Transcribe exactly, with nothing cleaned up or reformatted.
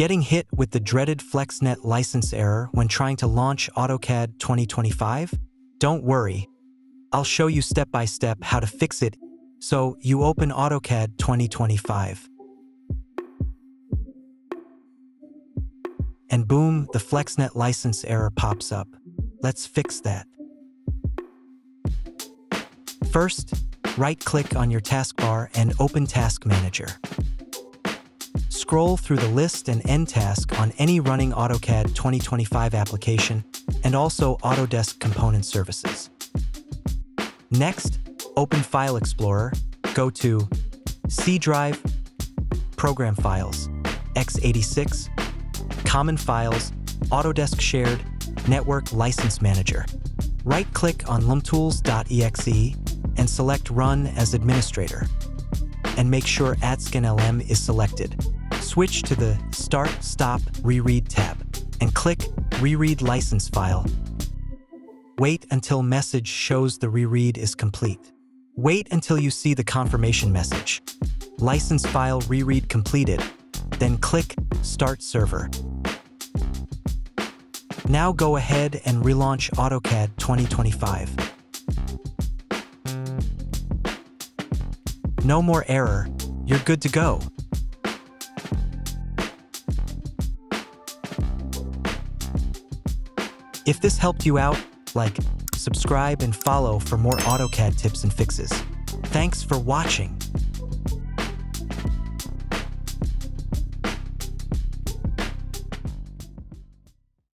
Getting hit with the dreaded FlexNet license error when trying to launch AutoCAD twenty twenty-five? Don't worry. I'll show you step by step how to fix it. So, you open AutoCAD twenty twenty-five. And boom, the FlexNet license error pops up. Let's fix that. First, right-click on your taskbar and open Task Manager. Scroll through the list and end task on any running AutoCAD twenty twenty-five application and also Autodesk Component Services. Next, open File Explorer, go to C Drive, Program Files, x eighty-six, Common Files, Autodesk Shared, Network License Manager. Right-click on l m tools dot e x e and select Run as Administrator. And make sure AdskLM is selected. Switch to the Start, Stop, Reread tab and click Reread License File. Wait until message shows the reread is complete. Wait until you see the confirmation message, License File Reread Completed, then click Start Server. Now go ahead and relaunch AutoCAD twenty twenty-five. No more error, you're good to go. If this helped you out, like, subscribe and follow for more AutoCAD tips and fixes. Thanks for watching.